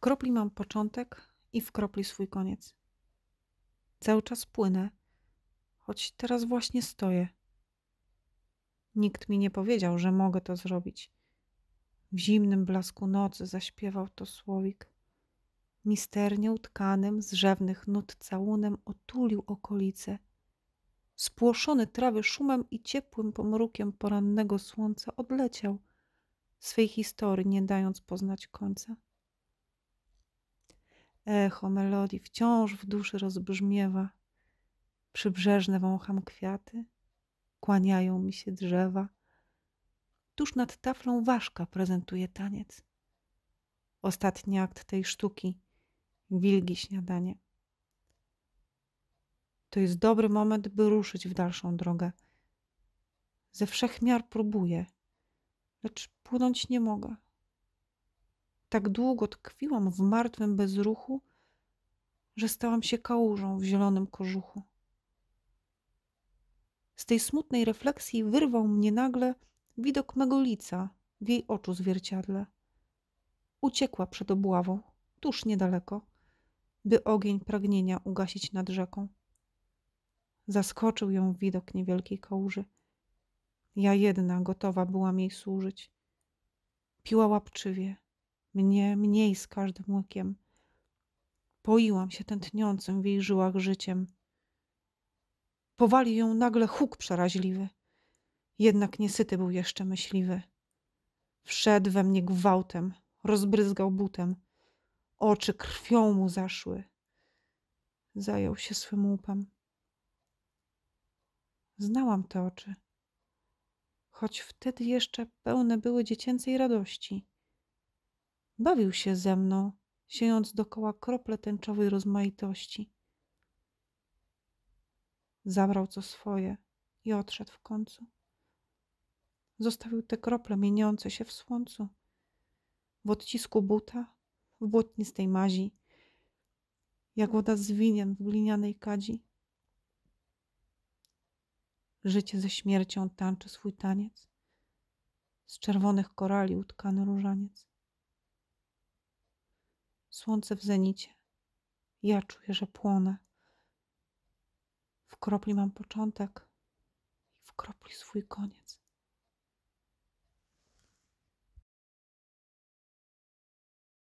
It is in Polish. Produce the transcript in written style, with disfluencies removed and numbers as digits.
W kropli mam początek i w kropli swój koniec. Cały czas płynę, choć teraz właśnie stoję. Nikt mi nie powiedział, że mogę to zrobić. W zimnym blasku nocy zaśpiewał to słowik. Misternie utkanym z rzewnych nut całunem otulił okolice. Spłoszony trawy szumem i ciepłym pomrukiem porannego słońca odleciał, swej historii nie dając poznać końca. Echo melodii wciąż w duszy rozbrzmiewa. Przybrzeżne wącham kwiaty, kłaniają mi się drzewa. Tuż nad taflą ważka prezentuje taniec. Ostatni akt tej sztuki, wilgi śniadanie. To jest dobry moment, by ruszyć w dalszą drogę. Ze wszech miar próbuję, lecz płynąć nie mogę. Tak długo tkwiłam w martwym bezruchu, że stałam się kałużą w zielonym kożuchu. Z tej smutnej refleksji wyrwał mnie nagle widok mego lica w jej oczu zwierciadle. Uciekła przed obławą, tuż niedaleko, by ogień pragnienia ugasić nad rzeką. Zaskoczył ją widok niewielkiej kałuży. Ja jedna gotowa byłam jej służyć. Piła łapczywie, mnie mniej z każdym łykiem. Poiłam się tętniącym w jej żyłach życiem. Powalił ją nagle huk przeraźliwy. Jednak niesyty był jeszcze myśliwy. Wszedł we mnie gwałtem, rozbryzgał butem. Oczy krwią mu zaszły. Zajął się swym łupem. Znałam te oczy, choć wtedy jeszcze pełne były dziecięcej radości. Bawił się ze mną, siejąc dokoła krople tęczowej rozmaitości. Zabrał co swoje i odszedł w końcu. Zostawił te krople mieniące się w słońcu, w odcisku buta, w błotnistej mazi, jak woda z winien w glinianej kadzi. Życie ze śmiercią tańczy swój taniec, z czerwonych korali utkany różaniec. Słońce w zenicie, ja czuję, że płonę. W kropli mam początek i w kropli swój koniec.